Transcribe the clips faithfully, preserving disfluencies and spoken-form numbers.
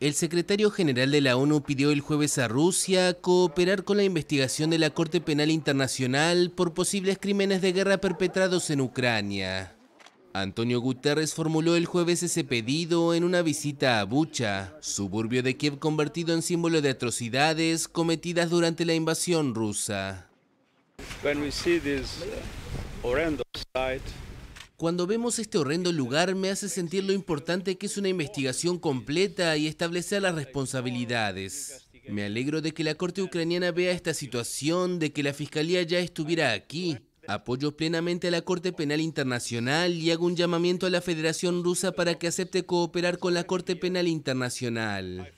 El secretario general de la ONU pidió el jueves a Rusia cooperar con la investigación de la Corte Penal Internacional por posibles crímenes de guerra perpetrados en Ucrania. Antonio Guterres formuló el jueves ese pedido en una visita a Bucha, suburbio de Kiev convertido en símbolo de atrocidades cometidas durante la invasión rusa. Cuando vemos este horrendo lugar me hace sentir lo importante que es una investigación completa y establecer las responsabilidades. Me alegro de que la Corte ucraniana vea esta situación, de que la Fiscalía ya estuviera aquí. Apoyo plenamente a la Corte Penal Internacional y hago un llamamiento a la Federación Rusa para que acepte cooperar con la Corte Penal Internacional.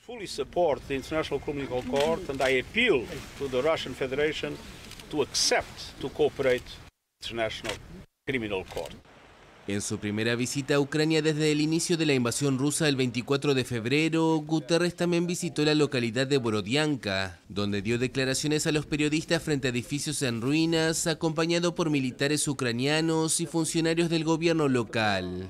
En su primera visita a Ucrania desde el inicio de la invasión rusa el veinticuatro de febrero, Guterres también visitó la localidad de Borodianka, donde dio declaraciones a los periodistas frente a edificios en ruinas, acompañado por militares ucranianos y funcionarios del gobierno local.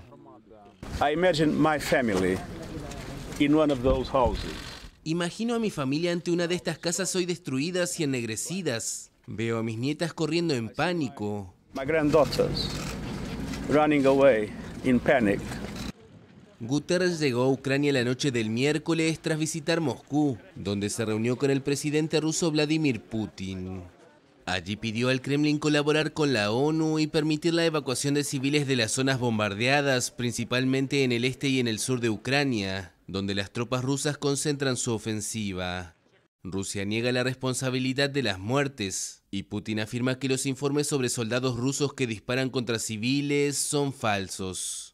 Imagino a mi familia ante una de estas casas hoy destruidas y ennegrecidas. Veo a mis nietas corriendo en pánico. Running away in panic. Guterres llegó a Ucrania la noche del miércoles tras visitar Moscú, donde se reunió con el presidente ruso Vladimir Putin. Allí pidió al Kremlin colaborar con la ONU y permitir la evacuación de civiles de las zonas bombardeadas, principalmente en el este y en el sur de Ucrania, donde las tropas rusas concentran su ofensiva. Rusia niega la responsabilidad de las muertes y Putin afirma que los informes sobre soldados rusos que disparan contra civiles son falsos.